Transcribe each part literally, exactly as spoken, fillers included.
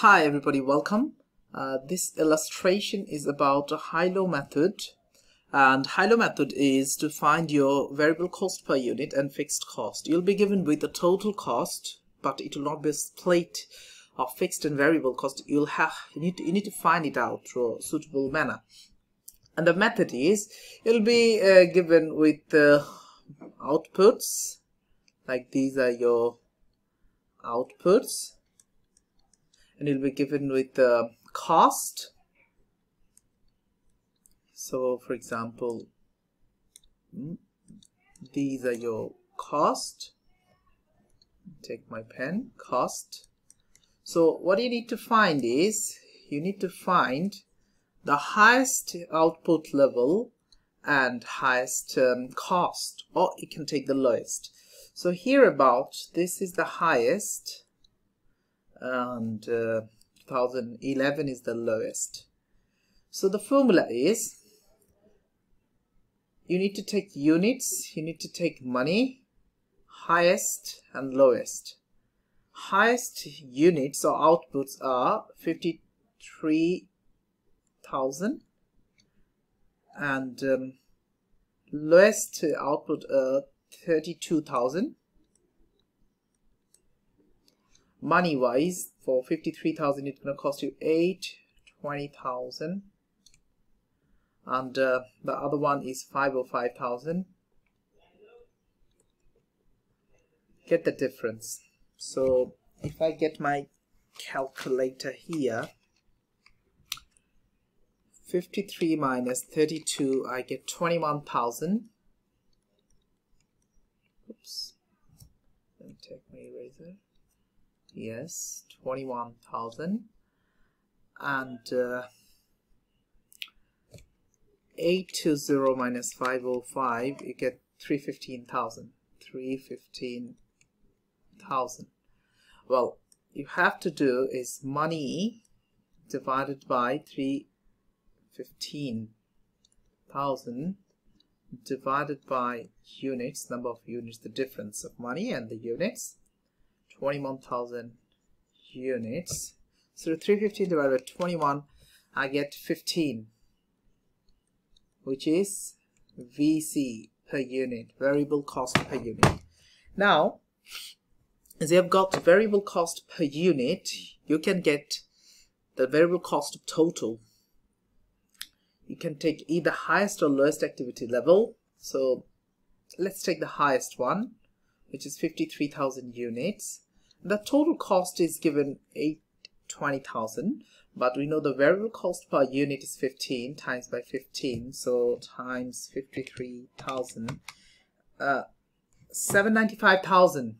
Hi everybody, welcome. Uh, this illustration is about a high-low method, and high-low method is to find your variable cost per unit and fixed cost. You'll be given with the total cost, but it will not be split of fixed and variable cost. You'll have you need to, you need to find it out through a suitable manner. And the method is you'll be uh, given with uh, outputs, like these are your outputs. And it'll be given with the uh, cost. So, for example, these are your cost. Take my pen, cost. So, what you need to find is you need to find the highest output level and highest um, cost, or you can take the lowest. So, hereabout, this is the highest. And uh, two thousand eleven is the lowest. So the formula is you need to take units, you need to take money, highest and lowest. Highest units or outputs are fifty-three thousand, and um, lowest output are thirty-two thousand. Money wise, for fifty-three thousand it's going to cost you eight twenty thousand, and uh, the other one is five oh five thousand. Get the difference. So if I get my calculator here, fifty-three minus thirty-two, I get twenty-one thousand. Oops, let me take my eraser. Yes, twenty-one thousand, and uh, eight twenty minus five oh five, you get three hundred fifteen thousand. three hundred fifteen thousand. Well, you have to do is money divided by three hundred fifteen thousand divided by units, number of units, the difference of money and the units. twenty-one thousand units. So three hundred fifteen divided by twenty-one, I get fifteen, which is V C per unit, variable cost per unit. Now, as you have got variable cost per unit, you can get the variable cost total. You can take either highest or lowest activity level. So let's take the highest one, which is fifty-three thousand units. The total cost is given eight hundred twenty thousand, but we know the variable cost per unit is fifteen times by fifteen, so times fifty-three thousand, uh, seven hundred ninety-five thousand.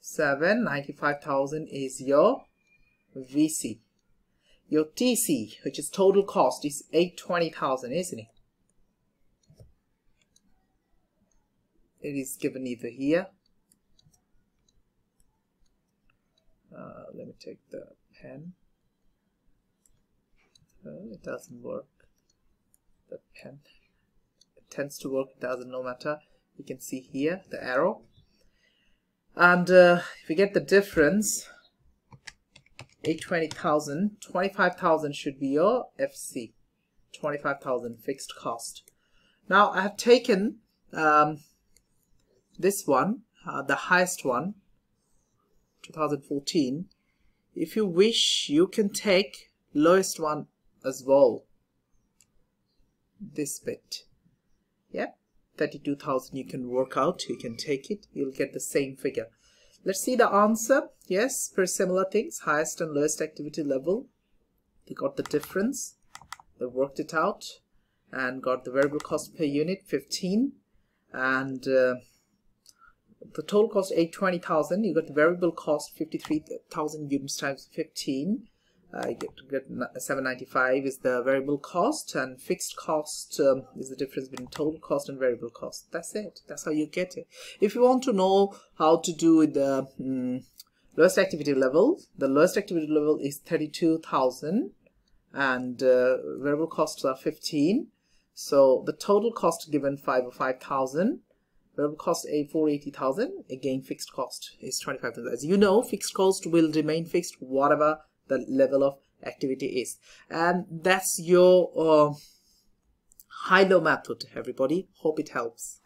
seven hundred ninety-five thousand is your V C. Your T C, which is total cost, is eight hundred twenty thousand, isn't it? It is given either here. Uh, let me take the pen. Oh, it doesn't work. The pen. It tends to work. It doesn't, no matter. You can see here the arrow. And uh, if we get the difference, eight hundred twenty thousand, twenty-five thousand should be your F C. twenty-five thousand fixed cost. Now I have taken um, this one, uh, the highest one, two thousand fourteen. If you wish, you can take lowest one as well. This bit, yeah, thirty-two thousand. You can work out. You can take it. You'll get the same figure. Let's see the answer. Yes, very similar things. Highest and lowest activity level. They got the difference. They worked it out and got the variable cost per unit fifteen, and Uh, the total cost eight hundred twenty thousand. You got the variable cost fifty-three thousand units times fifteen. Uh, you get, get seven hundred ninety-five is the variable cost, and fixed cost um, is the difference between total cost and variable cost. That's it. That's how you get it. If you want to know how to do with the um, lowest activity level, the lowest activity level is thirty-two thousand, and uh, variable costs are fifteen. So the total cost given five hundred five thousand. Variable cost a four hundred eighty thousand. Again, fixed cost is twenty-five thousand. As you know, fixed cost will remain fixed whatever the level of activity is. And that's your uh, high-low method, everybody. Hope it helps.